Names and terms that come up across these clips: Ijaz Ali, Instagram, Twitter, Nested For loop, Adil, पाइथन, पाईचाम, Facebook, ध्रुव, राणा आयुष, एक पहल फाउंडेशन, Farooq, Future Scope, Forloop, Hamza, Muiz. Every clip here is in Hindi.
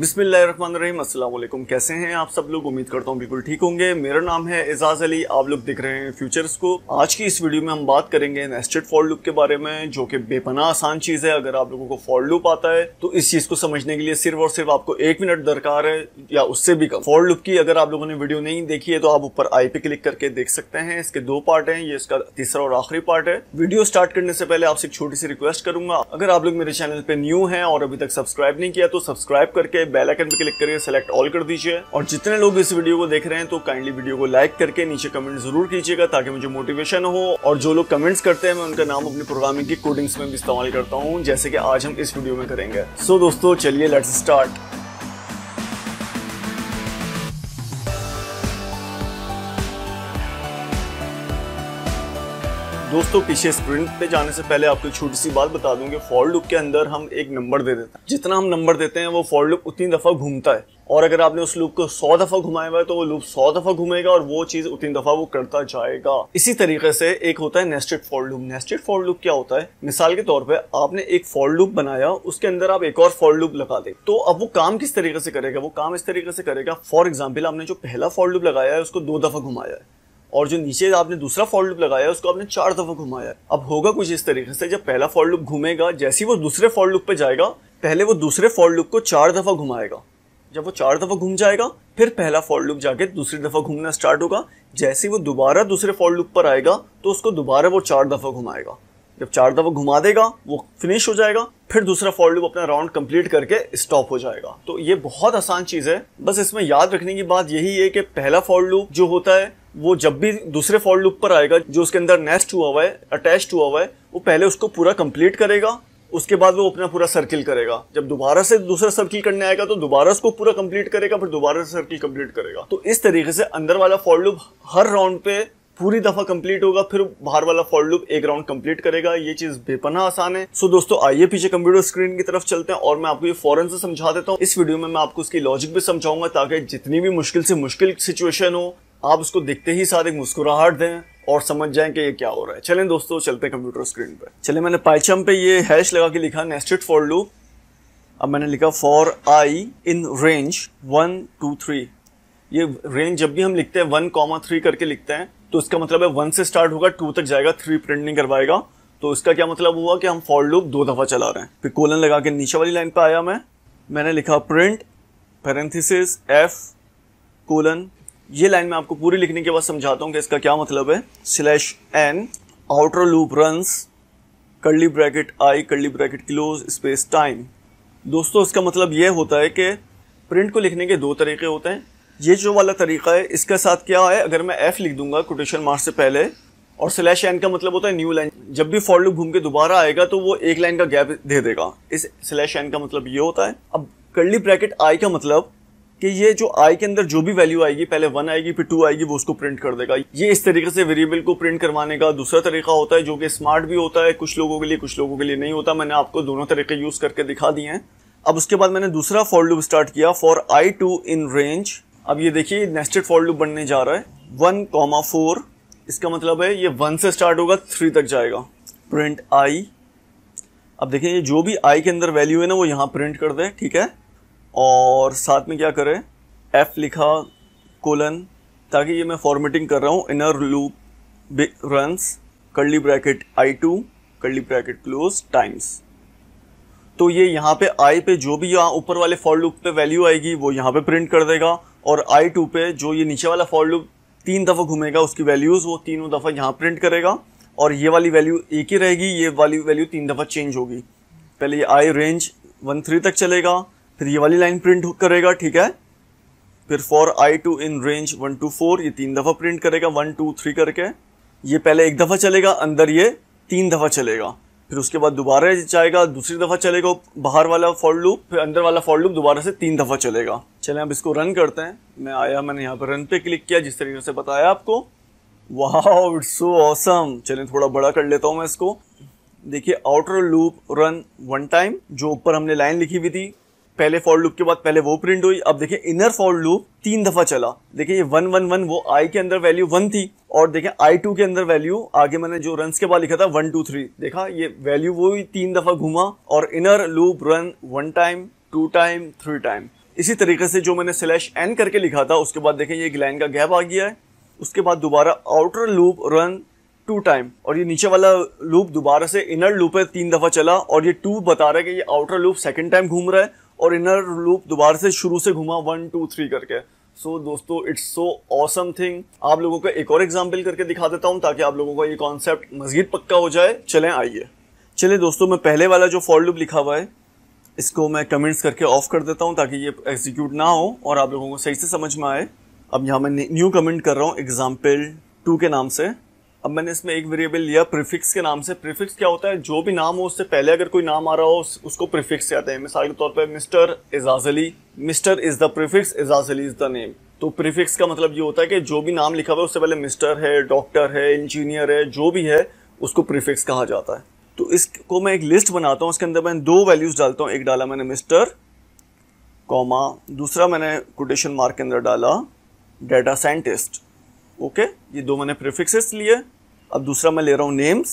बिस्मिल्लाहिर्रहमानिर्रहीम, अस्सलाम वालेकुम। कैसे हैं आप सब लोग? उम्मीद करता हूँ बिल्कुल ठीक होंगे। मेरा नाम है इजाज़ अली, आप लोग दिख रहे हैं फ्यूचर्स को। आज की इस वीडियो में हम बात करेंगे नेस्टेड फॉर लूप के बारे में, जो कि बेपनाह आसान चीज़ है। अगर आप लोगों को फॉर लूप आता है तो इस चीज़ को समझने के लिए सिर्फ और सिर्फ आपको 1 मिनट दरकार है या उससे भी कम। फॉर लूप की अगर आप लोगों ने वीडियो नहीं देखी है तो आप ऊपर आई पे क्लिक करके देख सकते हैं। इसके 2 पार्ट हैं, ये इसका तीसरा और आखिरी पार्ट है। वीडियो स्टार्ट करने से पहले आपसे एक छोटी सी रिक्वेस्ट करूंगा, अगर आप लोग मेरे चैनल पर न्यू हैं और अभी तक सब्सक्राइब नहीं किया तो सब्सक्राइब करके बेल आइकन पे क्लिक करिए, सेलेक्ट ऑल कर दीजिए। और जितने लोग इस वीडियो को देख रहे हैं तो काइंडली वीडियो को लाइक करके नीचे कमेंट जरूर कीजिएगा ताकि मुझे मोटिवेशन हो। और जो लोग कमेंट्स करते हैं मैं उनका नाम अपनी प्रोग्रामिंग की कोडिंग्स में भी इस्तेमाल करता हूं, जैसे कि आज हम इस वीडियो में करेंगे। सो दोस्तों चलिए लेट्स स्टार्ट। दोस्तों पीछे स्प्रिंट पे जाने से पहले आपको छोटी सी बात बता दूं कि फॉर लूप के अंदर हम एक नंबर दे देते हैं। जितना हम नंबर देते हैं वो फॉर लूप उतनी दफ़ा घूमता है, और अगर आपने उस लूप को 100 दफ़ा घुमाया हुआ है तो वो लूप 100 दफ़ा घूमेगा और वो चीज़ उतनी दफ़ा वो करता जाएगा। इसी तरीके से एक होता है nested for loop. Nested for loop क्या होता है? मिसाल के तौर पे आपने एक फॉर लूप बनाया, उसके अंदर आप एक और फॉर लूप लगा दे, तो अब वो काम किस तरीके से करेगा? वो काम इस तरीके से करेगा। फॉर एग्जाम्पल आपने जो पहला फॉर लूप लगाया है उसको 2 दफ़ा घुमाया है, और जो नीचे आपने दूसरा फॉर लूप लगाया है उसको आपने 4 दफ़ा घुमाया है। अब होगा कुछ इस तरीके से, जब पहला फॉर लूप घूमेगा, जैसे ही वो दूसरे फॉर लूप पे जाएगा पहले वो दूसरे फॉर लूप को 4 दफ़ा घुमाएगा। जब वो 4 दफ़ा घूम जाएगा फिर पहला फॉर लूप जाके दूसरी दफ़ा घूमना स्टार्ट होगा। जैसे ही वो दोबारा दूसरे फॉर लूप पर आएगा तो उसको दोबारा वो 4 दफ़ा घुमाएगा। जब 4 दफ़ा घुमा देगा वो फिनिश हो जाएगा, फिर दूसरा फॉर लूप अपना राउंड कंप्लीट करके स्टॉप हो जाएगा। तो ये बहुत आसान चीज़ है, बस इसमें याद रखने की बात यही है कि पहला फॉर लूप जो होता है वो जब भी दूसरे फॉर लूप पर आएगा, जो उसके अंदर नेस्ट हुआ हुआ है, अटैच्ड हुआ हुआ है, वो पहले उसको पूरा कंप्लीट करेगा, उसके बाद वो अपना पूरा सर्किल करेगा। जब दोबारा से दूसरा सर्किल करने आएगा तो दोबारा उसको पूरा कंप्लीट करेगा, फिर दोबारा से सर्किल कंप्लीट करेगा। तो इस तरीके से अंदर वाला फॉर लूप हर राउंड पे पूरी दफ़ा कंप्लीट होगा, फिर बाहर वाला फॉर लूप एक राउंड कंप्लीट करेगा। ये चीज़ बेपनाह आसान है। सो दोस्तों आइए पीछे कंप्यूटर स्क्रीन की तरफ चलते हैं और मैं आपको ये फौरन से समझा देता हूँ। इस वीडियो में मैं आपको उसकी लॉजिक भी समझाऊंगा ताकि जितनी भी मुश्किल से मुश्किल सिचुएशन हो आप उसको देखते ही साथ एक मुस्कुराहट दें और समझ जाएं कि ये क्या हो रहा है। चलें दोस्तों चलते हैं कंप्यूटर स्क्रीन पे। चले मैंने पाइथन पे ये हैश लगा के लिखा नेस्टेड फॉर लूप। अब मैंने लिखा फॉर आई इन रेंज 1 2 3। ये रेंज जब भी हम लिखते हैं 1,3 करके लिखते हैं तो इसका मतलब है 1 से स्टार्ट होगा, 2 तक जाएगा, 3 प्रिंट नहीं करवाएगा। तो इसका क्या मतलब हुआ कि हम फॉर लूप 2 दफ़ा चला रहे हैं। फिर कोलन लगा के नीचे वाली लाइन पर आया मैंने लिखा प्रिंट पैरेंथिस एफ कोलन। ये लाइन मैं आपको पूरी लिखने के बाद समझाता हूँ कि इसका क्या मतलब है। Slash N outer loop runs curly bracket I curly bracket close space time. दोस्तों इसका मतलब ये होता है कि प्रिंट को लिखने के 2 तरीके होते हैं। ये जो वाला तरीका है इसके साथ क्या है, अगर मैं एफ लिख दूंगा कोटेशन मार्क से पहले, और स्लैश एन का मतलब होता है न्यू लाइन। जब भी फॉर लूप घूम के दोबारा आएगा तो वो एक लाइन का गैप दे देगा, इस स्लैश एन का मतलब ये होता है। अब कर्ली ब्रैकेट आई का मतलब कि ये जो आई के अंदर जो भी वैल्यू आएगी, पहले 1 आएगी फिर 2 आएगी, वो उसको प्रिंट कर देगा। ये इस तरीके से वेरिएबल को प्रिंट करवाने का दूसरा तरीका होता है, जो कि स्मार्ट भी होता है, कुछ लोगों के लिए कुछ लोगों के लिए नहीं होता। मैंने आपको दोनों तरीके यूज करके दिखा दिए हैं। अब उसके बाद मैंने दूसरा फॉर लूप स्टार्ट किया for I two in range. अब ये देखिए नेस्टेड फॉर लूप बनने जा रहा है 1,4। इसका मतलब है ये 1 से स्टार्ट होगा, 3 तक जाएगा, प्रिंट आई। अब देखिए जो भी आई के अंदर वैल्यू है ना वो यहाँ प्रिंट कर दे, ठीक है, और साथ में क्या करें एफ लिखा कोलन, ताकि ये मैं फॉर्मेटिंग कर रहा हूँ। Inner loop runs curly bracket I two curly bracket close times. तो ये यहाँ पे आई पे जो भी यहाँ ऊपर वाले फॉर लूप पे वैल्यू आएगी वो यहाँ पे प्रिंट कर देगा, और आई टू पे जो ये नीचे वाला फॉर लूप 3 दफ़ा घूमेगा उसकी वैल्यूज़ वो 3 दफ़ा यहाँ प्रिंट करेगा, और ये वाली वैल्यू एक ही रहेगी, ये वाली वैल्यू 3 दफ़ा चेंज होगी। पहले ये आई रेंज 1 3 तक चलेगा, फिर ये वाली लाइन प्रिंट करेगा, ठीक है, फिर for I two in range 1 2 4 ये 3 दफ़ा प्रिंट करेगा, 1 2 3 करके। ये पहले 1 दफ़ा चलेगा अंदर, ये 3 दफ़ा चलेगा, फिर उसके बाद दोबारा जाएगा, दूसरी दफ़ा चलेगा बाहर वाला फॉर लूप, फिर अंदर वाला फॉर लूप दोबारा से 3 दफ़ा चलेगा। चलें अब इसको रन करते हैं। मैं आया मैंने यहाँ पर रन पे क्लिक किया, जिस तरीके से बताया आपको। Wow it's so awesome. चलें थोड़ा बड़ा कर लेता हूँ मैं इसको। देखिए आउटर लूप रन 1 टाइम, जो ऊपर हमने लाइन लिखी हुई थी पहले फॉर लूप के बाद, पहले वो प्रिंट हुई। अब देखिए इनर फॉर लूप 3 दफ़ा चला। देखिए ये 1 1 1 वो आई के अंदर वैल्यू 1 थी, और देखिए आई टू के अंदर वैल्यू आगे मैंने जो रन के बाद लिखा था 1 2 3, देखा ये वैल्यू वो ही 3 दफ़ा घूमा। और inner loop run 1 time 2 time 3 time. इसी तरीके से जो मैंने स्लैश एन करके लिखा था उसके बाद देखें ये एक लाइन का गैप आ गया है, उसके बाद दोबारा आउटर लूप रन 2 टाइम और ये नीचे वाला लूप दोबारा से इनर लूप है 3 दफ़ा चला और ये 2 बता रहा है कि ये आउटर लूप 2nd टाइम घूम रहा है और इनर लूप दोबारा से शुरू से घुमा 1 2 3 करके। सो दोस्तों इट्स सो ऑसम थिंग। आप लोगों का एक और एग्जाम्पल करके दिखा देता हूँ ताकि आप लोगों का ये कॉन्सेप्ट मज़ीद पक्का हो जाए। चलें आइए, चलिए दोस्तों मैं पहले वाला जो फॉर लूप लिखा हुआ है इसको मैं कमेंट्स करके ऑफ कर देता हूँ ताकि ये एग्जीक्यूट ना हो और आप लोगों को सही से समझ में आए। अब यहाँ मैं न्यू कमेंट कर रहा हूँ example 2 के नाम से। अब मैंने इसमें एक वेरिएबल लिया प्रीफिक्स के नाम से। प्रीफिक्स क्या होता है? जो भी नाम हो उससे पहले अगर कोई नाम आ रहा हो उसको प्रीफिक्स कहते हैं। मिसाल के तौर पे mister Ijaz Ali, mister is the prefix, Ijaz Ali is the name. तो प्रीफिक्स का मतलब ये होता है कि जो भी नाम लिखा हुआ है उससे पहले मिस्टर है, डॉक्टर है, इंजीनियर है, जो भी है उसको प्रीफिक्स कहा जाता है। तो इसको मैं एक लिस्ट बनाता हूँ, उसके अंदर मैं 2 वैल्यूज़ डालता हूँ। एक डाला मैंने मिस्टर कॉमा, दूसरा मैंने कोटेशन मार्क के अंदर डाला डाटा साइंटिस्ट। ओके, ये 2 मैंने प्रीफिक्सेस लिए। अब दूसरा मैं ले रहा हूँ नेम्स,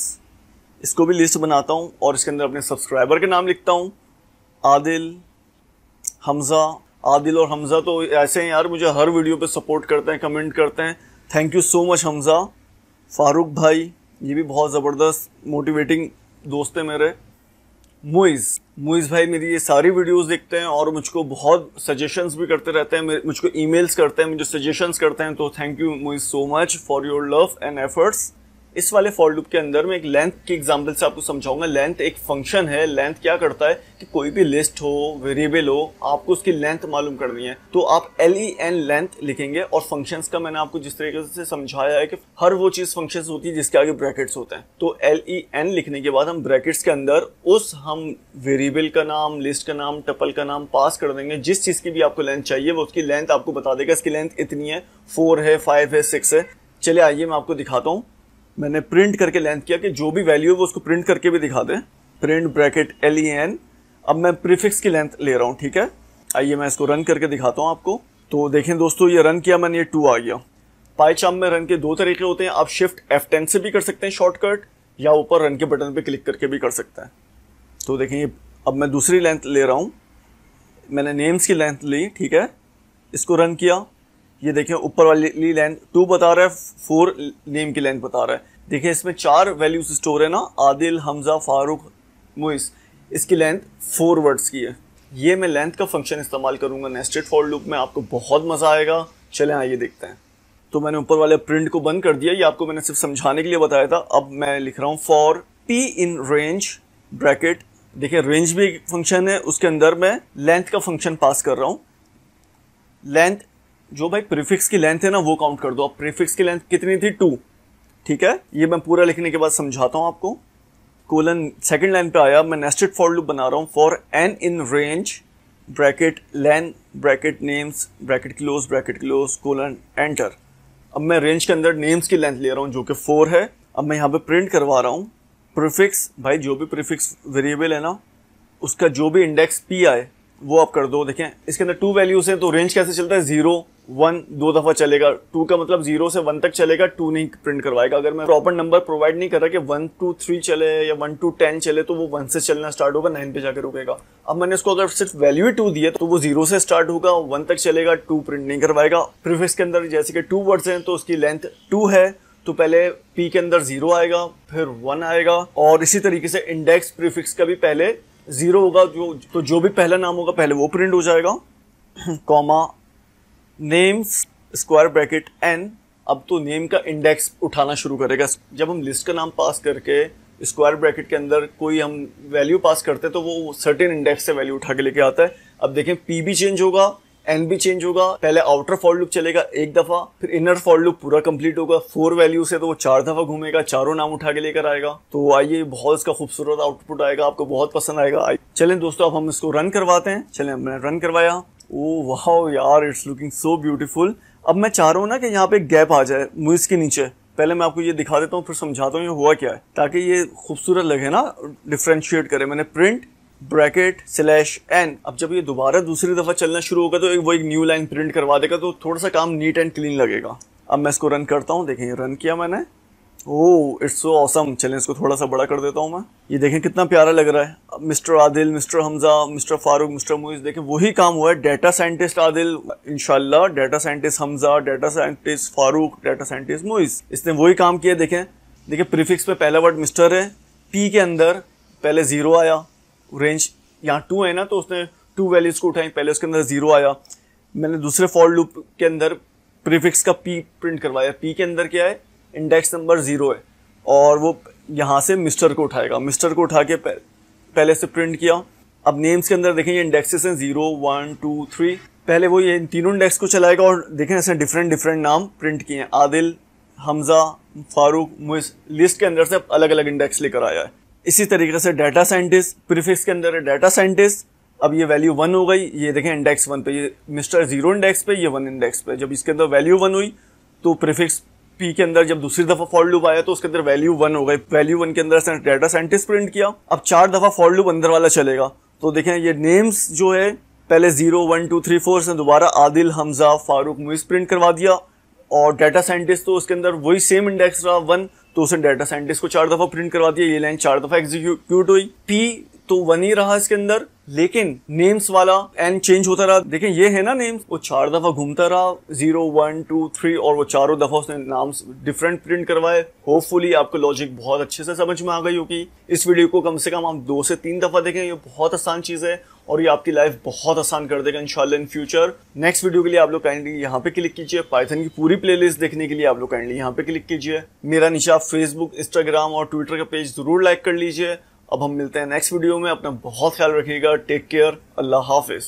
इसको भी लिस्ट बनाता हूँ और इसके अंदर अपने सब्सक्राइबर के नाम लिखता हूँ। आदिल, हमज़ा। आदिल और हमज़ा तो ऐसे हैं यार, मुझे हर वीडियो पे सपोर्ट करते हैं, कमेंट करते हैं, thank you so much Hamza. Farooq भाई, ये भी बहुत ज़बरदस्त मोटिवेटिंग दोस्त हैं मेरे। मुइज़ भाई मेरी ये सारी वीडियोस देखते हैं और मुझको बहुत सजेशंस भी करते रहते हैं, मुझको ईमेल्स करते हैं, मुझे सजेशंस करते हैं, तो thank you Muiz so much for your love and efforts. इस वाले फॉर लूप के अंदर मैं एक लेंथ के एग्जांपल से आपको समझाऊंगा। लेंथ एक फंक्शन है। लेंथ क्या करता है कि कोई भी लिस्ट हो, वेरिएबल हो, आपको उसकी लेंथ मालूम करनी है तो आप len लेंथ लिखेंगे। और फंक्शंस का मैंने आपको जिस तरीके से समझाया है कि हर वो चीज़ फंक्शंस होती है जिसके आगे ब्रैकेट्स होते हैं। तो len लिखने के बाद हम ब्रैकेट्स के अंदर उस हम वेरिएबल का नाम, लिस्ट का नाम, टपल का नाम पास कर देंगे। जिस चीज़ की भी आपको लेंथ चाहिए वो उसकी लेंथ आपको बता देगा, इसकी लेंथ इतनी है, 4 है, 5 है, 6 है। चलिए आइए मैं आपको दिखाता हूँ। मैंने प्रिंट करके लेंथ किया कि जो भी वैल्यू है वो उसको प्रिंट करके भी दिखा दे। Print bracket len। अब मैं प्रीफिक्स की लेंथ ले रहा हूँ, ठीक है। आइए मैं इसको रन करके दिखाता हूँ आपको। तो देखें दोस्तों ये रन किया मैंने, ये 2 आ गया। पाईचाम में रन के 2 तरीके होते हैं। आप शिफ्ट F10 से भी कर सकते हैं शॉर्टकट, या ऊपर रन के बटन पर क्लिक करके भी कर सकते हैं। तो देखें ये, अब मैं दूसरी लेंथ ले रहा हूँ। मैंने नेम्स की लेंथ ली, ठीक है, इसको रन किया। ये देखें ऊपर वाली लेंथ 2 बता रहा है, 4 नेम की लेंथ बता रहा है। देखिए इसमें 4 वैल्यूज स्टोर है ना, आदिल, हमज़ा, फ़ारूक, मुइस। इसकी लेंथ 4 वर्ड्स की है। ये मैं लेंथ का फंक्शन इस्तेमाल करूँगा नेस्टेड फॉर लूप में, आपको बहुत मज़ा आएगा। चलें आइए देखते हैं। तो मैंने ऊपर वाले प्रिंट को बंद कर दिया, ये आपको मैंने सिर्फ समझाने के लिए बताया था। अब मैं लिख रहा हूँ for p in range bracket. देखिए रेंज भी एक फंक्शन है, उसके अंदर मैं लेंथ का फंक्शन पास कर रहा हूँ। लेंथ जो भाई प्रीफिक्स की लेंथ है ना वो काउंट कर दो। अब प्रीफिक्स की लेंथ कितनी थी? 2, ठीक है। ये मैं पूरा लिखने के बाद समझाता हूँ आपको। कोलन सेकंड लाइन पे आया, मैं नेस्टेड फॉर लूप बना रहा हूँ। For n in range bracket len bracket names bracket close colon enter. अब मैं रेंज के अंदर नेम्स की लेंथ ले रहा हूँ जो कि 4 है। अब मैं यहाँ पर प्रिंट करवा रहा हूँ प्रीफिक्स। भाई जो भी प्रीफिक्स वेरिएबल है ना उसका जो भी इंडेक्स p आए वो आप कर दो। देखें इसके अंदर 2 वैल्यूज़ हैं, तो रेंज कैसे चलता है, 0 1 2 दफ़ा चलेगा। 2 का मतलब 0 से 1 तक चलेगा, 2 नहीं प्रिंट करवाएगा। अगर मैं प्रॉपर नंबर प्रोवाइड नहीं कर रहा कि 1 2 3 चले या 1 2 10 चले, तो वो 1 से चलना स्टार्ट होगा, 9 पे जाकर रुकेगा। अब मैंने उसको अगर सिर्फ वैल्यू 2 दिया तो वो 0 से स्टार्ट होगा, 1 तक चलेगा, 2 प्रिंट नहीं करवाएगा। प्रीफिक्स के अंदर जैसे कि 2 वर्ड्स हैं तो उसकी लेंथ 2 है, तो पहले p के अंदर 0 आएगा, फिर 1 आएगा। और इसी तरीके से इंडेक्स प्रीफिक्स का भी पहले 0 होगा, जो भी पहला नाम होगा पहले वो प्रिंट हो जाएगा। Comma names square bracket n। अब तो नेम का इंडेक्स उठाना शुरू करेगा। जब हम लिस्ट का नाम पास करके स्क्वायर ब्रैकेट के अंदर कोई हम वैल्यू पास करते हैं तो वो सर्टेन इंडेक्स से वैल्यू उठा के लेके आता है। अब देखें p भी चेंज होगा, n भी चेंज होगा। पहले आउटर फॉर लूप चलेगा 1 दफ़ा, फिर इनर फॉर लूप पूरा कंप्लीट होगा। 4 वैल्यू से तो वो 4 दफ़ा घूमेगा, 4 नाम उठा के लेकर आएगा। तो आइए बहुत इसका खूबसूरत आउटपुट आएगा, आपको बहुत पसंद आएगा। चलें दोस्तों अब हम इसको रन करवाते हैं। चलें हमने रन करवाया। ओ वाह यार, इट्स लुकिंग सो ब्यूटीफुल। अब मैं चाह रहा हूँ ना कि यहाँ पे गैप आ जाए मुइज़ के नीचे। पहले मैं आपको ये दिखा देता हूँ फिर समझाता हूँ ये हुआ क्या है, ताकि ये खूबसूरत लगे ना, डिफ्रेंशिएट करे। मैंने प्रिंट ब्रैकेट स्लैश n। अब जब ये दोबारा दूसरी दफ़ा चलना शुरू होगा तो वो एक न्यू लाइन प्रिंट करवा देगा, तो थोड़ा सा काम नीट एंड क्लीन लगेगा। अब मैं इसको रन करता हूँ। देखें रन किया मैंने, ओह इट्स सो ऑसम। चलें इसको थोड़ा सा बड़ा कर देता हूँ मैं। ये देखें कितना प्यारा लग रहा है। Mister Adil, mister Hamza, mister Farooq, mister Muiz, देखें वही काम हुआ है। डाटा साइंटिस्ट आदिल इंशाल्लाह, data scientist Hamza, data scientist Farooq, data scientist Muiz, इसने वही काम किया। देखें देखिए प्रीफिक्स पे पहला वर्ड मिस्टर है, पी के अंदर पहले ज़ीरो आया, रेंज यहाँ टू है ना, तो उसने टू वैल्यूज़ को उठाई, पहले उसके अंदर ज़ीरो आया। मैंने दूसरे फॉर लूप के अंदर प्रीफिक्स का पी प्रिंट करवाया, पी के अंदर क्या है, इंडेक्स नंबर ज़ीरो है, और वो यहाँ से मिस्टर को उठाएगा। मिस्टर को उठा के पहले से प्रिंट किया। अब नेम्स के अंदर देखें ये इंडेक्सेस हैं 0, 1, 2, 3, पहले वो ये तीनों इंडेक्स को चलाएगा। और देखें इसने डिफरेंट डिफरेंट नाम प्रिंट किए हैं, आदिल, हमजा, फारूक, मुइज, लिस्ट के अंदर से अलग अलग इंडेक्स लेकर आया है। इसी तरीके से डाटा साइंटिस्ट प्रीफिक्स के अंदर है डाटा साइंटिस्ट, अब ये वैल्यू 1 हो गई, ये देखें इंडेक्स 1 पे, ये मिस्टर 0 इंडेक्स पे, ये 1 इंडेक्स पे। जब इसके अंदर वैल्यू 1 हुई तो प्रीफिक्स पी के अंदर जब दूसरी दफ़ा फॉर लूप आया तो उसके अंदर वैल्यू 1 हो गई, वैल्यू 1 के अंदर डाटा साइंटिस्ट प्रिंट किया। अब 4 दफ़ा फॉर लूप अंदर वाला चलेगा, तो देखें ये नेम्स जो है पहले 0, 1, 2, 3, 4 से दोबारा आदिल, हमजा, फारूक, मुइज प्रिंट करवा दिया। और डाटा साइंटिस्ट तो उसके अंदर वही सेम इंडेक्स रहा 1, तो उसने डाटा साइंटिस्ट को 4 दफ़ा प्रिंट करवा दिया। ये लाइन 4 दफ़ा एग्जीक्यूट हुई। पी तो 1 ही रहा इसके अंदर, लेकिन नेम्स वाला एन चेंज होता रहा। देखें ये है ना नेम्स, वो 4 दफ़ा घूमता रहा 0, 1, 2, 3 और वो चारों दफ़ा उसने नाम्स डिफरेंट प्रिंट करवाए। होपफुली आपको लॉजिक बहुत अच्छे से समझ में आ गई होगी। इस वीडियो को कम से कम आप 2 से 3 दफ़ा देखें, ये बहुत आसान चीज़ है और ये आपकी लाइफ बहुत आसान कर देगा इंशाल्लाह इन फ्यूचर। नेक्स्ट वीडियो के लिए आप लोग काइंडली यहाँ पे क्लिक कीजिए। पाइथन की पूरी प्लेलिस्ट देखने के लिए आप लोग काइंडली यहाँ पे क्लिक कीजिए। मेरा निशा फेसबुक, इंस्टाग्राम और ट्विटर का पेज ज़रूर लाइक कर लीजिए। अब हम मिलते हैं नेक्स्ट वीडियो में। अपना बहुत ख्याल रखिएगा। Take care. अल्लाह हाफिज़।